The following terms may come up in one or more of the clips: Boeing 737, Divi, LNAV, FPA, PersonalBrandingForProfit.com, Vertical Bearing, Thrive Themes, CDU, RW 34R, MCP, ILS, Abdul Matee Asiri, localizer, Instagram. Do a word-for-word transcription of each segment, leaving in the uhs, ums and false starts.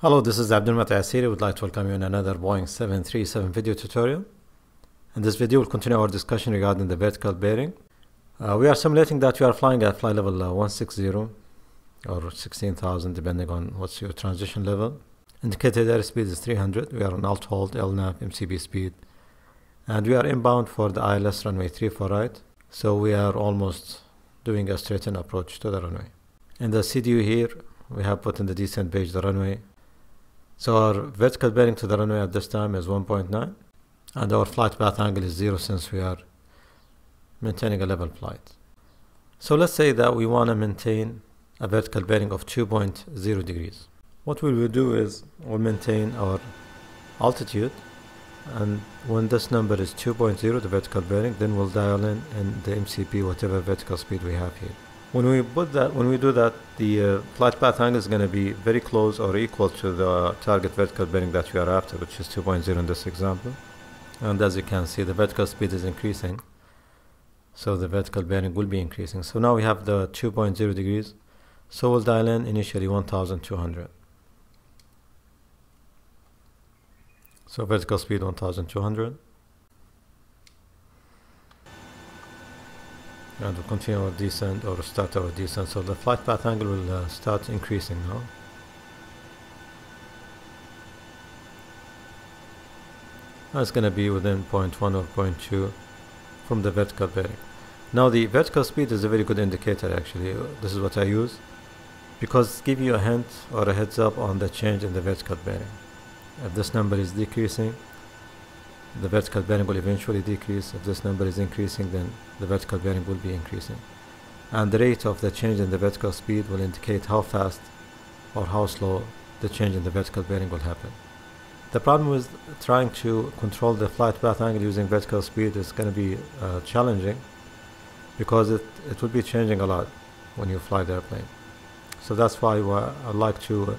Hello, this is Abdul Matee Asiri. I would like to welcome you in another Boeing seven thirty-seven video tutorial. In this video, we'll continue our discussion regarding the vertical bearing. Uh, we are simulating that you are flying at flight level uh, one sixty or sixteen thousand, depending on what's your transition level. Indicated airspeed is three hundred. We are on alt hold, L NAV, M C P speed. And we are inbound for the I L S runway three for right. So we are almost doing a straightened approach to the runway. In the C D U here, we have put in the descent page the runway. So our vertical bearing to the runway at this time is one point nine, and our flight path angle is zero since we are maintaining a level flight. So let's say that we want to maintain a vertical bearing of two point zero degrees. What we will do is we'll maintain our altitude, and when this number is two point zero, the vertical bearing, then we'll dial in in the M C P whatever vertical speed we have here. When we put that, when we do that, the uh, flight path angle is going to be very close or equal to the target vertical bearing that we are after, which is two point zero in this example. And as you can see, the vertical speed is increasing, so the vertical bearing will be increasing. So now we have the two point zero degrees. So we'll dial in initially one thousand two hundred. So vertical speed one thousand two hundred. And we'll continue our descent or start our descent. So the flight path angle will uh, start increasing now. That's going to be within zero point one or zero point two from the vertical bearing. Now the vertical speed is a very good indicator actually. This is what I use because it gives you a hint or a heads up on the change in the vertical bearing. If this number is decreasing, the vertical bearing will eventually decrease. If this number is increasing, then the vertical bearing will be increasing. And the rate of the change in the vertical speed will indicate how fast or how slow the change in the vertical bearing will happen. The problem with trying to control the flight path angle using vertical speed is going to be uh, challenging because it, it will be changing a lot when you fly the airplane. So that's why I like to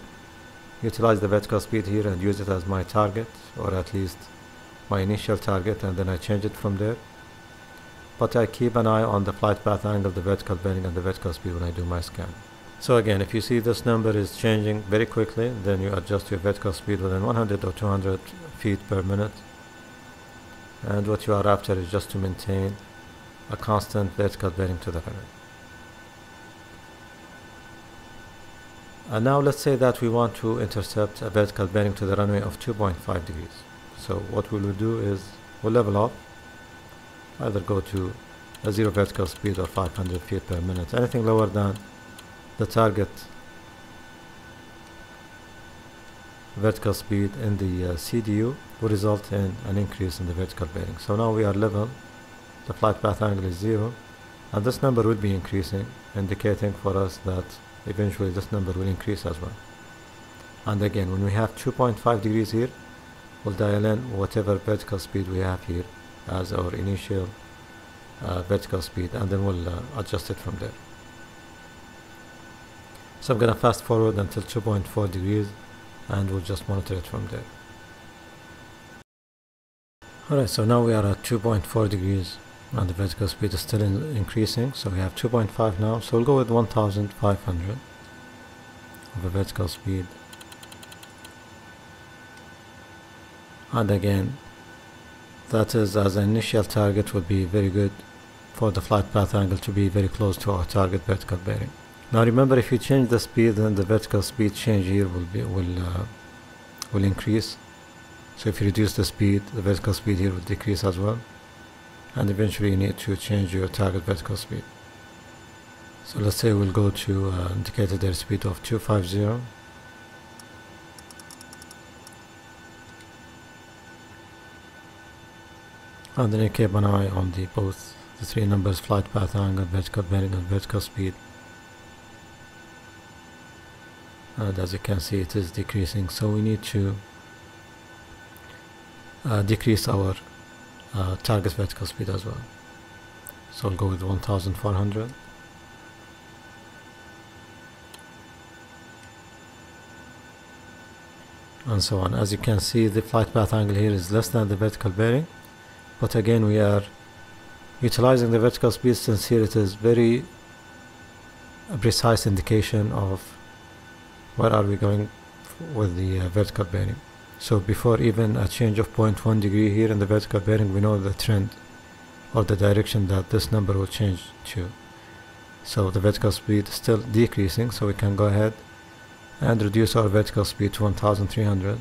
utilize the vertical speed here and use it as my target, or at least my initial target, and then I change it from there. But I keep an eye on the flight path angle, the vertical bearing, and the vertical speed when I do my scan. So again, if you see this number is changing very quickly, then you adjust your vertical speed within one hundred or two hundred feet per minute. And what you are after is just to maintain a constant vertical bearing to the runway. And now let's say that we want to intercept a vertical bearing to the runway of two point five degrees. So what we will do is we'll level up, either go to a zero vertical speed or five hundred feet per minute. Anything lower than the target vertical speed in the uh, C D U will result in an increase in the vertical bearing. So now we are level, the flight path angle is zero, and this number will be increasing, indicating for us that eventually this number will increase as well. And again, when we have two point five degrees here, we'll dial in whatever vertical speed we have here as our initial uh, vertical speed, and then we'll uh, adjust it from there. So I'm going to fast forward until two point four degrees, and we'll just monitor it from there. Alright, so now we are at two point four degrees and the vertical speed is still in increasing, so we have two point five now, so we'll go with one thousand five hundred of the vertical speed. And again, that is as an initial target would be very good for the flight path angle to be very close to our target vertical bearing. Now remember, if you change the speed, then the vertical speed change here will be will uh, will increase. So if you reduce the speed, the vertical speed here will decrease as well, and eventually you need to change your target vertical speed. So let's say we'll go to uh, indicated airspeed of two fifty. And then you keep an eye on the both the three numbers, flight path angle, vertical bearing, and vertical speed. And as you can see, it is decreasing, so we need to uh, decrease our uh, target vertical speed as well. So I'll go with one thousand four hundred. And so on. As you can see, the flight path angle here is less than the vertical bearing. But again, we are utilizing the vertical speed since here it is very a precise indication of where are we going with the uh, vertical bearing. So before even a change of zero point one degree here in the vertical bearing, we know the trend or the direction that this number will change to. So the vertical speed is still decreasing, so we can go ahead and reduce our vertical speed to one thousand three hundred.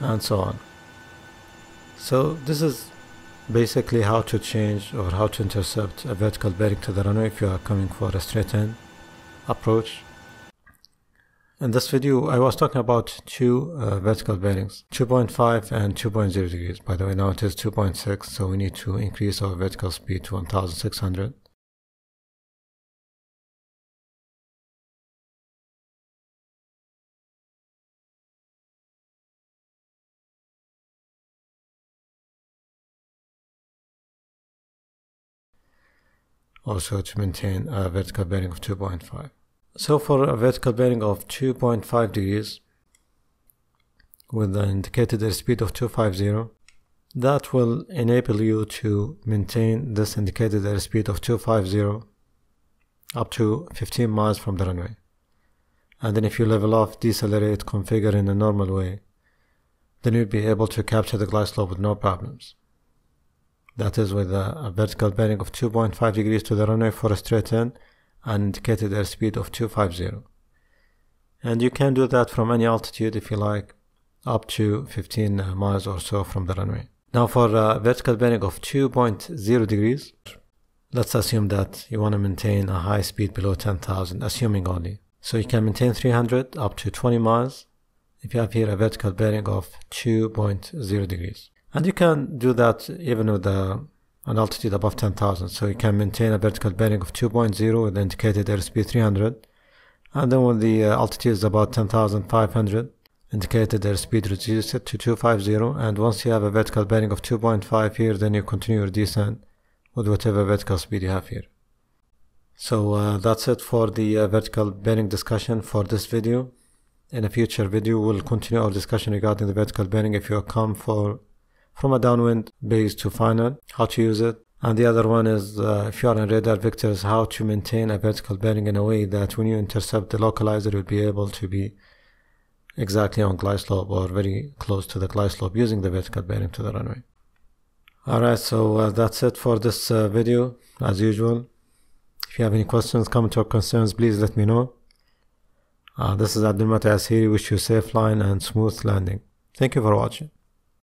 And so on. So this is basically how to change or how to intercept a vertical bearing to the runway if you are coming for a straight end approach. In this video I was talking about two uh, vertical bearings, two point five and two point zero degrees. By the way, now it is two point six, so we need to increase our vertical speed to one thousand six hundred. Also to maintain a vertical bearing of two point five. So for a vertical bearing of two point five degrees with an indicated airspeed of two fifty, that will enable you to maintain this indicated airspeed of two fifty up to fifteen miles from the runway. And then if you level off, decelerate, configure in a normal way, then you'll be able to capture the glide slope with no problems. That is with a, a vertical bearing of two point five degrees to the runway for a straight end and indicated airspeed of two fifty. And you can do that from any altitude if you like, up to fifteen miles or so from the runway. Now for a vertical bearing of two point zero degrees, let's assume that you want to maintain a high speed below ten thousand, assuming only. So you can maintain three hundred up to twenty miles if you have here a vertical bearing of two point zero degrees. And you can do that even with uh, an altitude above ten thousand. So you can maintain a vertical bearing of two point zero with indicated airspeed three hundred. And then when the uh, altitude is about ten thousand five hundred, indicated airspeed reduces it to two fifty. And once you have a vertical bearing of two point five here, then you continue your descent with whatever vertical speed you have here. So uh, that's it for the uh, vertical bearing discussion for this video. In a future video, we'll continue our discussion regarding the vertical bearing if you come for from a downwind base to final, how to use it. And the other one is uh, if you are in radar vectors, how to maintain a vertical bearing in a way that when you intercept the localizer, you'll be able to be exactly on glide slope or very close to the glide slope using the vertical bearing to the runway. Alright, so uh, that's it for this uh, video as usual. If you have any questions, comments or concerns, please let me know. Uh, this is Abdul Matee Asiri. Wish you safe flying and smooth landing. Thank you for watching.